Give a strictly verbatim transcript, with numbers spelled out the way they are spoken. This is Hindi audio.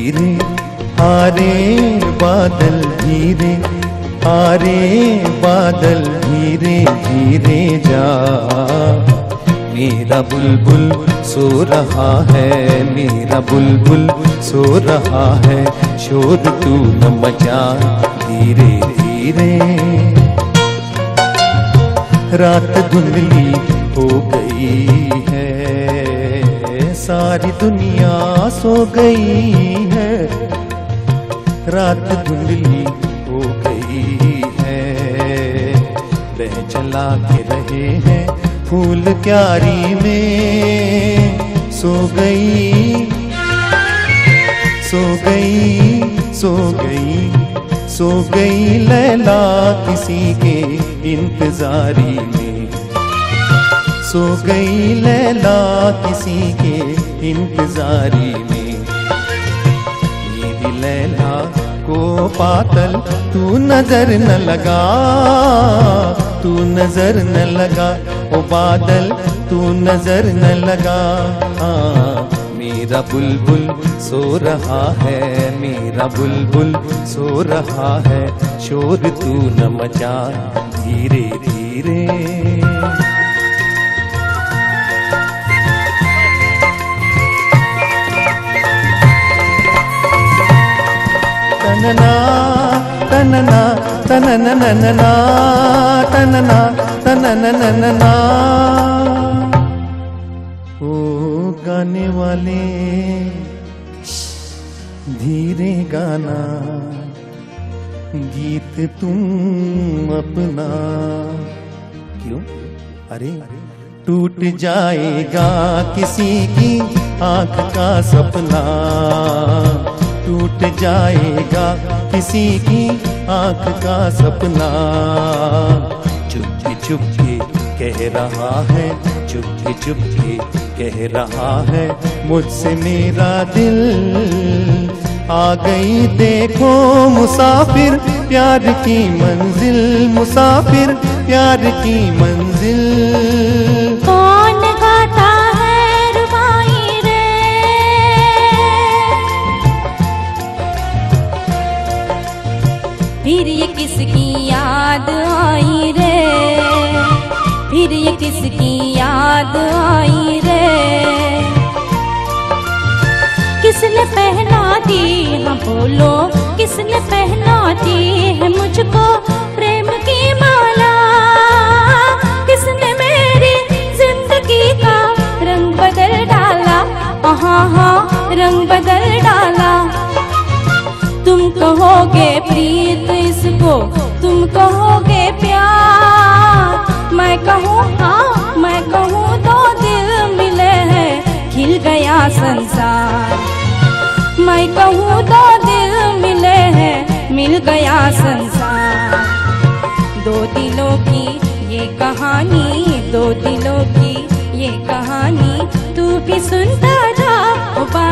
धीरे आ रे बादल धीरे आ रे बादल धीरे धीरे जा। मेरा बुलबुल सो रहा है, मेरा बुलबुल सो रहा है, शोर तू न मचा धीरे धीरे। रात धुंधली हो गई है, सारी दुनिया सो गई है। रात धुंधली हो गई है, बह चला के रहे हैं फूल क्यारी में। सो गई सो गई सो गई सो गई लैला किसी के इंतजारी में। सो गई लैला किसी के इंतजारी में। ये भी लैला को पातल तू नजर न लगा, तू नजर न लगा, ओ बादल तू नजर न लगा। हाँ, मेरा बुलबुल सो रहा है, मेरा बुलबुल सो रहा है, शोर तू न मचा धीरे धीरे। तनना तनना तनना तनना तनना ना ना ना ना ना। ओ गाने वाले धीरे गाना गीत तुम अपना। क्यों? अरे टूट जाएगा किसी की आंख का सपना, टूट जाएगा किसी की आंख का सपना। चुपके चुपके कह रहा है, चुपके चुपके कह रहा है मुझसे मेरा दिल। आ गई देखो मुसाफिर प्यार की मंजिल, मुसाफिर प्यार की मंजिल। कौन गाता है रुबाई रे, फिर ये किसकी याद आई रे, फिर ये किसकी याद आई रे। किसने पहना दी है बोलो, किसने पहना दी है मुझको प्रेम की माला। किसने मेरी जिंदगी का रंग बदल डाला, हाँ हाँ रंग बदल डाला। तुम कहोगे प्रीत इसको, तुम कहोगे प्यार, मैं कहूँ हाँ मैं कहूँ तो दिल मिले हैं खिल गया संसार। मैं कहूँ तो दिल मिले हैं मिल गया संसार। दो दिलों की ये कहानी, दो दिलों की ये कहानी तू भी सुनता जा।